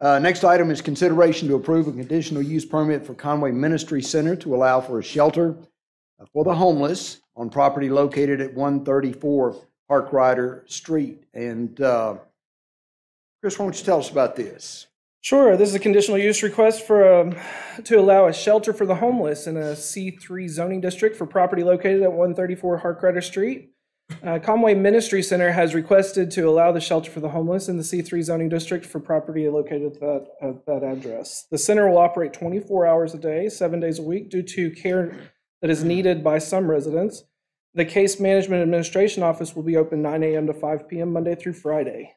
Next item is consideration to approve a conditional use permit for Conway Ministry Center to allow for a shelter for the homeless on property located at 134 Harkrider Street. And Chris, why don't you tell us about this? Sure. This is a conditional use request for to allow a shelter for the homeless in a C3 zoning district for property located at 134 Harkrider Street. Conway Ministry Center has requested to allow the shelter for the homeless in the C3 zoning district for property located at that address. The center will operate 24 hours a day, 7 days a week, due to care that is needed by some residents. The Case Management Administration Office will be open 9 a.m. to 5 p.m. Monday through Friday.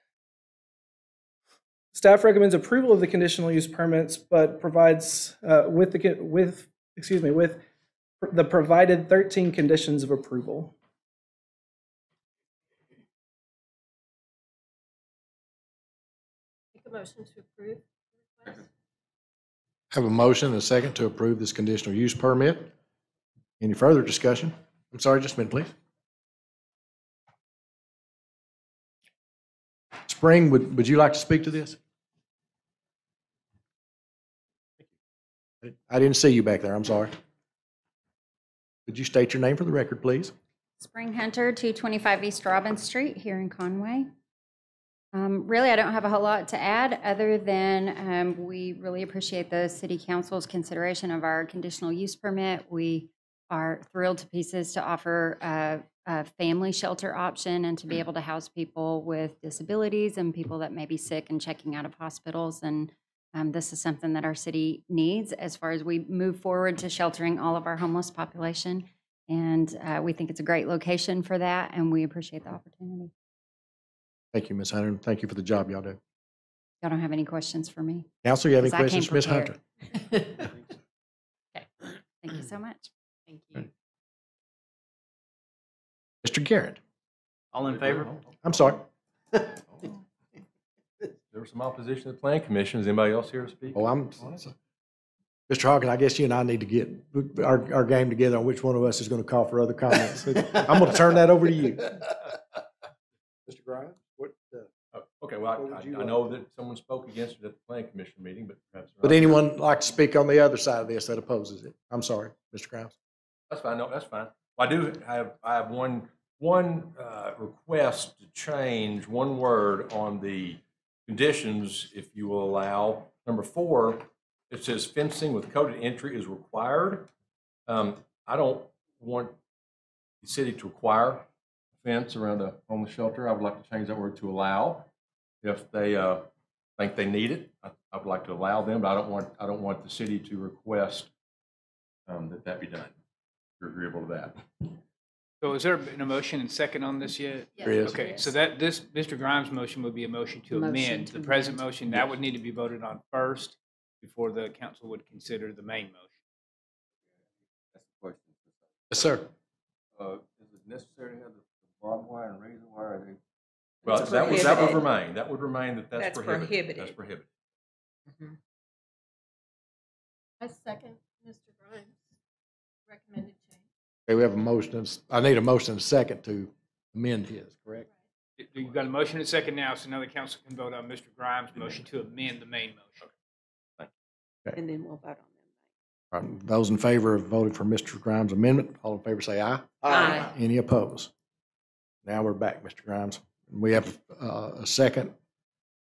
Staff recommends approval of the conditional use permits, but provides with the provided 13 conditions of approval. Motion to approve. Have a motion and a second to approve this conditional use permit. Any further discussion? I'm sorry, just a minute, please. Spring, would you like to speak to this? I didn't see you back there. I'm sorry. Would you state your name for the record, please? Spring Hunter, 225 East Robbins Street here in Conway. Really, I don't have a whole lot to add other than we really appreciate the City Council's consideration of our conditional use permit. We are thrilled to pieces to offer a family shelter option and to be able to house people with disabilities and people that may be sick and checking out of hospitals. And this is something that our city needs as far as we move forward to sheltering all of our homeless population. And we think it's a great location for that, and we appreciate the opportunity. Thank you, Ms. Hunter. Thank you for the job y'all do. Y'all don't have any questions for me? Council, you have any questions for Ms. Hunter? Okay. Thank you so much. Thank you. Mr. Garrett. All in favor? I'm sorry. There was some opposition to the Plan Commission. Is anybody else here to speak? Oh, Mr. Hawkins, I guess you and I need to get our game together on which one of us is going to call for other comments. I'm going to turn that over to you. Mr. Grimes, what? Okay, well, I know that someone spoke against it at the Planning Commission meeting, but perhaps. Would anyone like to speak on the other side of this that opposes it? I'm sorry, Mr. Grimes. That's fine. No, that's fine. Well, I do have. I have one request to change one word on the conditions, if you will allow. Number 4, it says fencing with coded entry is required. I don't want the city to require fence around a homeless shelter. I would like to change that word to allow. If they think they need it, I would like to allow them, but I don't want the city to request that be done. If you're agreeable to that. So is there been a motion and second on this yet? Yes. There is. Okay, yes. So that this Mr. Grimes' motion would be a motion to amend the present motion. That would need to be voted on first before the council would consider the main motion. That's the question. Yes, sir. Is it necessary to have the barbed wire and razor wire? Well, that would remain. That would remain that's prohibited. That's prohibited. Mm-hmm. I second Mr. Grimes' recommended change. Okay, we have a motion. I need a motion and a second to amend his, correct? Right. You've got a motion and a second now, so now the council can vote on Mr. Grimes' motion to amend the main motion. Okay. Okay. And then we'll vote on that. All right. Those in favor of voting for Mr. Grimes' amendment, all in favor say aye. Aye. Any opposed? Now we're back, Mr. Grimes. We have a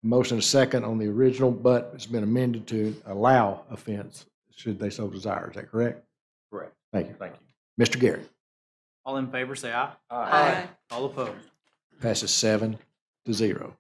motion and a second on the original, but it's been amended to allow a fence should they so desire. Is that correct? Correct. Thank you. Thank you. Mr. Garrett. All in favor say aye. Aye. Aye. All opposed. Passes 7-0.